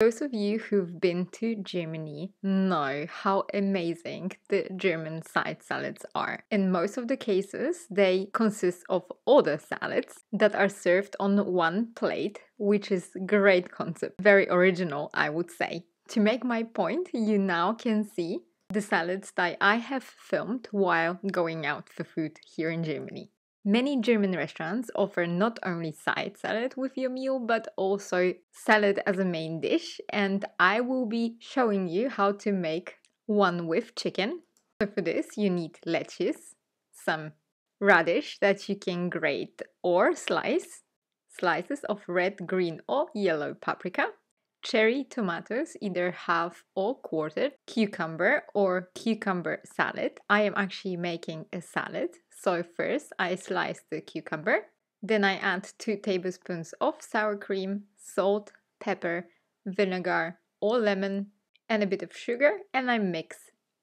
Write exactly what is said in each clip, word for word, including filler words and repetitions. Those of you who've been to Germany know how amazing the German side salads are. In most of the cases, they consist of other salads that are served on one plate, which is a great concept. Very original, I would say. To make my point, you now can see the salads that I have filmed while going out for food here in Germany. Many German restaurants offer not only side salad with your meal, but also salad as a main dish. And I will be showing you how to make one with chicken. So for this, you need lettuce, some radish that you can grate or slice, slices of red, green or yellow paprika, cherry tomatoes, either half or quartered, cucumber or cucumber salad. I am actually making a salad. So first I slice the cucumber, then I add two tablespoons of sour cream, salt, pepper, vinegar or lemon and a bit of sugar, and I mix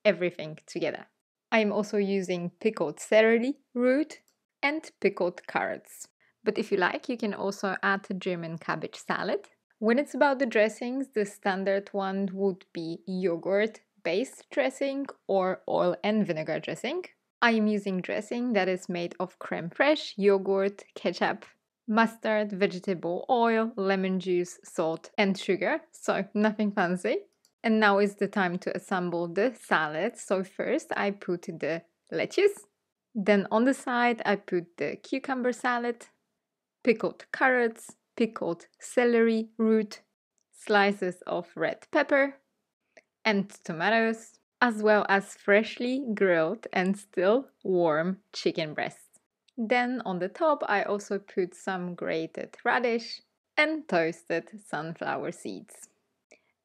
everything together. I am also using pickled celery root and pickled carrots. But if you like, you can also add German cabbage salad. When it's about the dressings, the standard one would be yogurt-based dressing or oil and vinegar dressing. I am using dressing that is made of creme fraiche, yogurt, ketchup, mustard, vegetable oil, lemon juice, salt and sugar, so nothing fancy. And now is the time to assemble the salad. So first I put the lettuce, then on the side I put the cucumber salad, pickled carrots, pickled celery root, slices of red pepper and tomatoes, as well as freshly grilled and still warm chicken breasts. Then on the top I also put some grated radish and toasted sunflower seeds.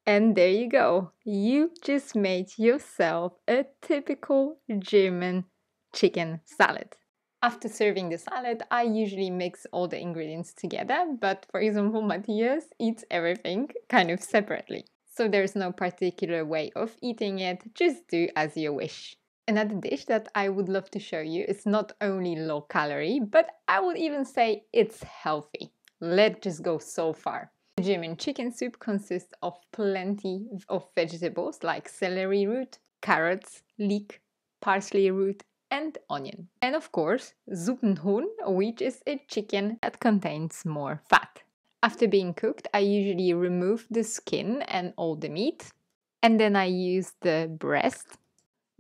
And there you go, you just made yourself a typical German chicken salad. After serving the salad, I usually mix all the ingredients together, but for example, Matthias eats everything kind of separately. So there's no particular way of eating it, just do as you wish. Another dish that I would love to show you is not only low calorie, but I would even say it's healthy. Let's just go so far. The German chicken soup consists of plenty of vegetables like celery root, carrots, leek, parsley root, and onion. And of course, Suppenhuhn, which is a chicken that contains more fat. After being cooked, I usually remove the skin and all the meat. And then I use the breast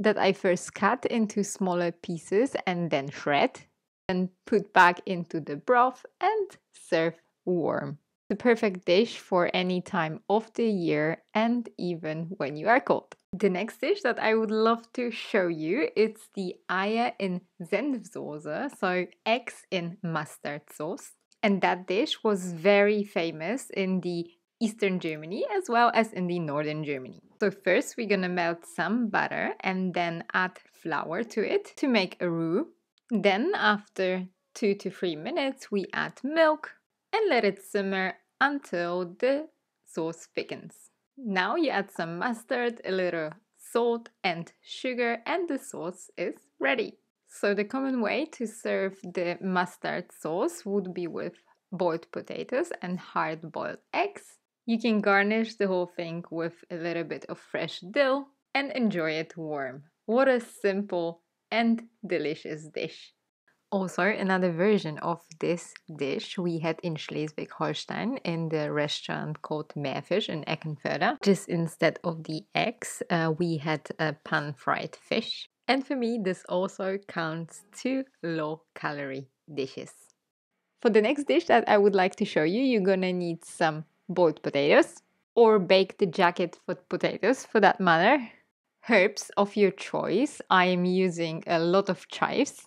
that I first cut into smaller pieces and then shred, and put back into the broth and serve warm. The perfect dish for any time of the year and even when you are cold. The next dish that I would love to show you, it's the Eier in Senf Soße, so eggs in mustard sauce. And that dish was very famous in the Eastern Germany as well as in the Northern Germany. So first we're gonna melt some butter and then add flour to it to make a roux. Then after two to three minutes we add milk and let it simmer until the sauce thickens. Now you add some mustard, a little salt and sugar, and the sauce is ready. So the common way to serve the mustard sauce would be with boiled potatoes and hard-boiled eggs. You can garnish the whole thing with a little bit of fresh dill and enjoy it warm. What a simple and delicious dish! Also, another version of this dish we had in Schleswig-Holstein in the restaurant called Meerfisch in Eckenförder. Just instead of the eggs, uh, we had a pan-fried fish. And for me, this also counts two low-calorie dishes. For the next dish that I would like to show you, you're gonna need some boiled potatoes, or baked jacket for potatoes for that matter. Herbs of your choice. I am using a lot of chives.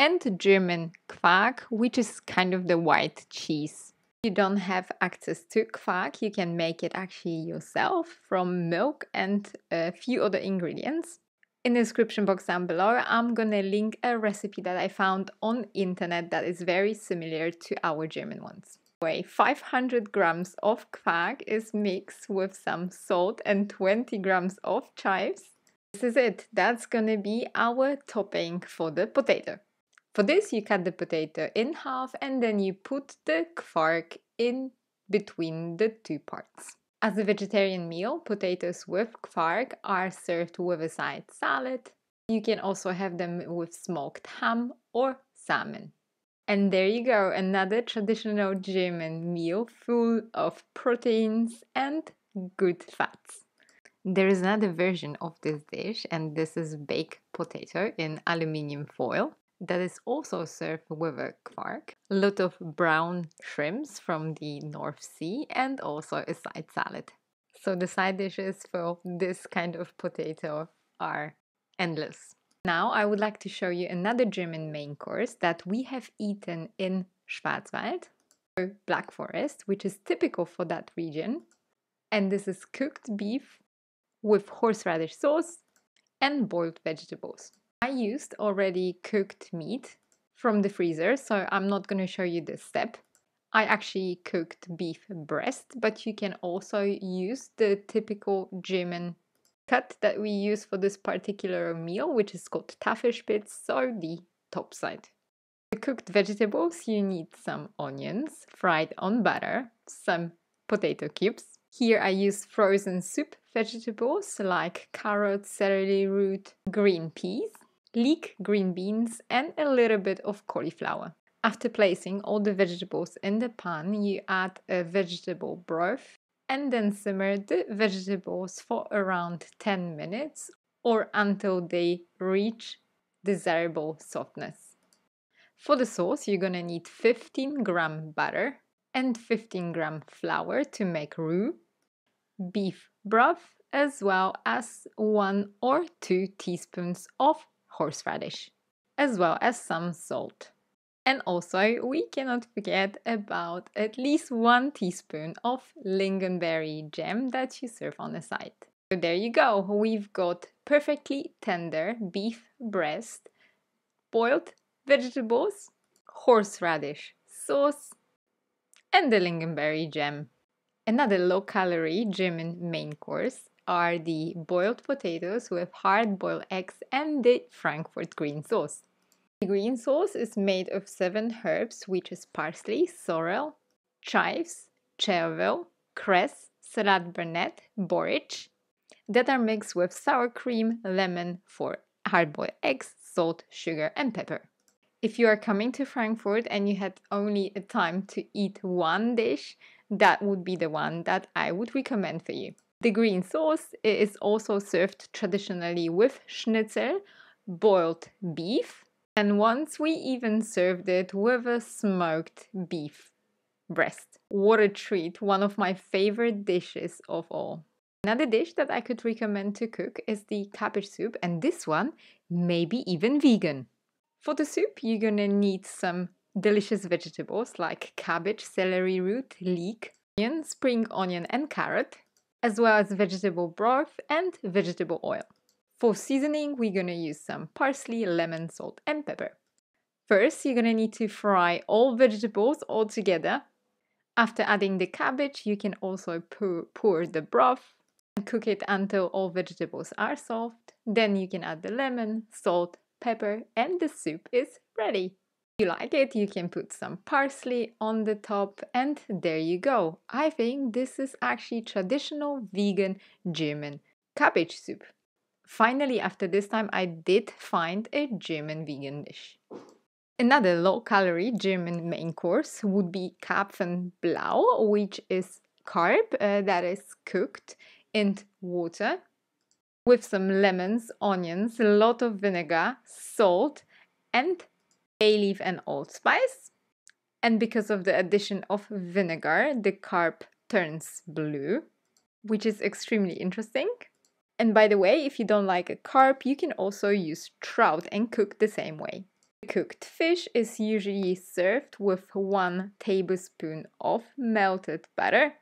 And German Quark, which is kind of the white cheese. If you don't have access to Quark, you can make it actually yourself from milk and a few other ingredients. In the description box down below, I'm gonna link a recipe that I found on internet that is very similar to our German ones. Anyway, five hundred grams of Quark is mixed with some salt and twenty grams of chives. This is it. That's gonna be our topping for the potato. For this, you cut the potato in half and then you put the Quark in between the two parts. As a vegetarian meal, potatoes with Quark are served with a side salad. You can also have them with smoked ham or salmon. And there you go, another traditional German meal full of proteins and good fats. There is another version of this dish, and this is baked potato in aluminium foil that is also served with a Quark, a lot of brown shrimps from the North Sea, and also a side salad. So the side dishes for this kind of potato are endless. Now I would like to show you another German main course that we have eaten in Schwarzwald, or Black Forest, which is typical for that region. And this is cooked beef with horseradish sauce and boiled vegetables. I used already cooked meat from the freezer, so I'm not going to show you this step. I actually cooked beef breast, but you can also use the typical German cut that we use for this particular meal, which is called Tafelspitz, so the top side. For cooked vegetables, you need some onions fried on butter, some potato cubes. Here I use frozen soup vegetables like carrots, celery root, green peas, leek, green beans, and a little bit of cauliflower. After placing all the vegetables in the pan, you add a vegetable broth and then simmer the vegetables for around ten minutes or until they reach desirable softness. For the sauce, you're gonna need fifteen gram butter and fifteen gram flour to make roux, beef broth, as well as one or two teaspoons of horseradish, as well as some salt. And also, we cannot forget about at least one teaspoon of lingonberry jam that you serve on the side. So there you go, we've got perfectly tender beef breast, boiled vegetables, horseradish sauce, and the lingonberry jam. Another low-calorie German main course are the boiled potatoes with hard-boiled eggs and the Frankfurt green sauce. The green sauce is made of seven herbs, which is parsley, sorrel, chives, chervil, cress, salad burnet, borage, that are mixed with sour cream, lemon for hard-boiled eggs, salt, sugar and pepper. If you are coming to Frankfurt and you had only a time to eat one dish, that would be the one that I would recommend for you. The green sauce is also served traditionally with schnitzel, boiled beef, and once we even served it with a smoked beef breast. What a treat, one of my favorite dishes of all. Another dish that I could recommend to cook is the cabbage soup, and this one may be even vegan. For the soup, you're gonna need some delicious vegetables like cabbage, celery root, leek, onion, spring onion and carrot, as well as vegetable broth and vegetable oil. For seasoning, we're gonna use some parsley, lemon, salt and pepper. First, you're gonna need to fry all vegetables all together. After adding the cabbage, you can also pour, pour the broth and cook it until all vegetables are soft. Then you can add the lemon, salt, pepper, and the soup is ready. If you like it, you can put some parsley on the top, and there you go. I think this is actually traditional vegan German cabbage soup. Finally, after this time, I did find a German vegan dish. Another low-calorie German main course would be Karpfen Blau, which is carp uh, that is cooked in water with some lemons, onions, a lot of vinegar, salt, and bay leaf and allspice. And because of the addition of vinegar, the carp turns blue, which is extremely interesting. And by the way, if you don't like a carp, you can also use trout and cook the same way. The cooked fish is usually served with one tablespoon of melted butter.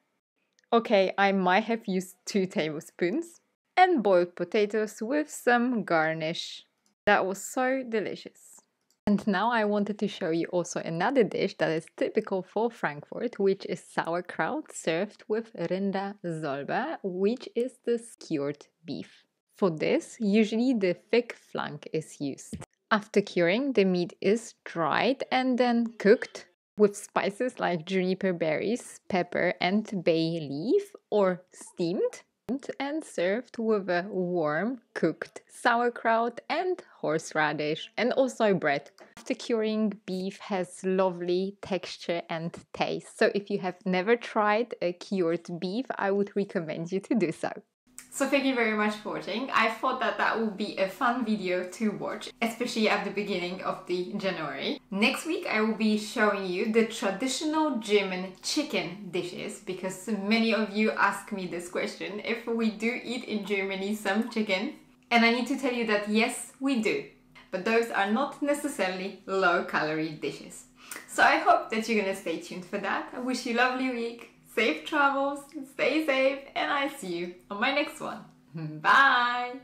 Okay, I might have used two tablespoons. And boiled potatoes with some garnish. That was so delicious. And now I wanted to show you also another dish that is typical for Frankfurt, which is sauerkraut served with Rindersolber, which is the cured beef. For this, usually the thick flank is used. After curing, the meat is dried and then cooked with spices like juniper berries, pepper and bay leaf, or steamed, and served with a warm cooked sauerkraut and horseradish and also bread. After curing, beef has lovely texture and taste, so if you have never tried a cured beef, I would recommend you to do so. So thank you very much for watching. I thought that that would be a fun video to watch, especially at the beginning of the January. Next week I will be showing you the traditional German chicken dishes, because many of you ask me this question, if we do eat in Germany some chicken. And I need to tell you that yes, we do. But those are not necessarily low-calorie dishes. So I hope that you're gonna stay tuned for that. I wish you a lovely week. Safe travels, stay safe, and I see you on my next one. Bye!